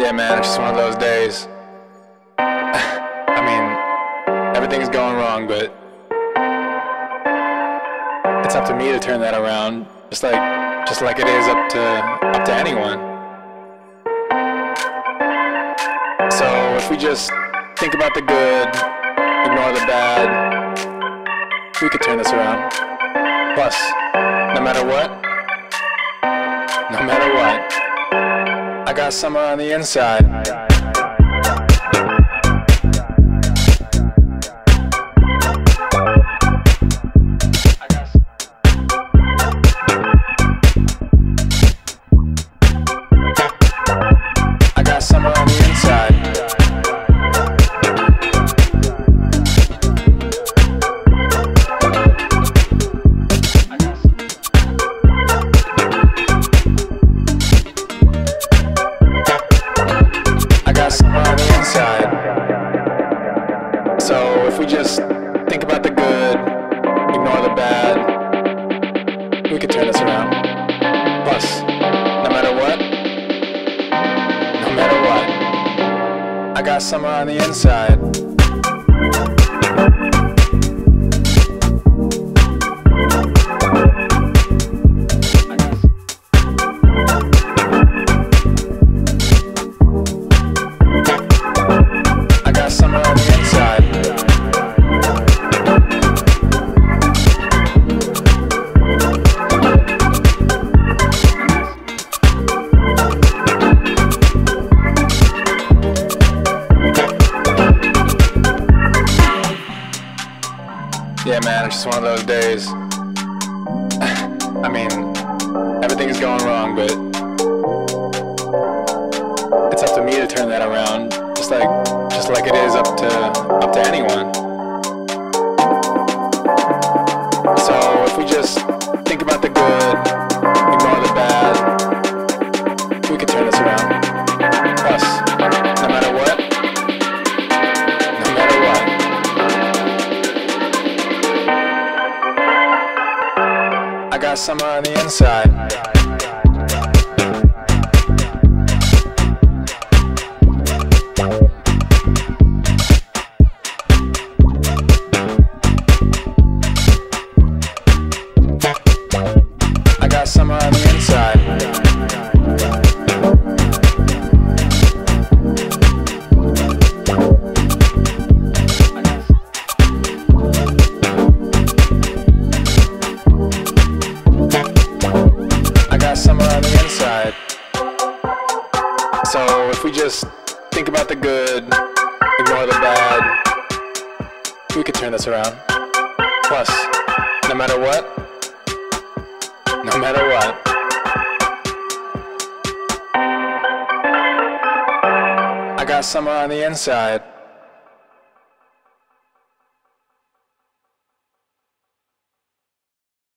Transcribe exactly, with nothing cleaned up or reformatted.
Yeah, man, it's just one of those days. I mean, everything's going wrong, but it's up to me to turn that around, just like just like it is up to up to anyone. So if we just think about the good, ignore the bad, we could turn this around. Plus, no matter what, no matter what, I got summer on the inside. I got summer on the inside. So if we just think about the good, ignore the bad, we could turn this around. Plus, no matter what, no matter what, I got summer on the inside. Yeah, man, it's just one of those days. I mean, everything's going wrong, but it's up to me to turn that around, just like just like it is up to up to anyone. So if we just think about the good, ignore the bad, we could turn this around. Plus, no matter what, no matter what. I got summer on the inside. I got summer on the inside. So if we just think about the good, ignore the bad, we could turn this around. Plus, no matter what, no matter what, I got summer on the inside.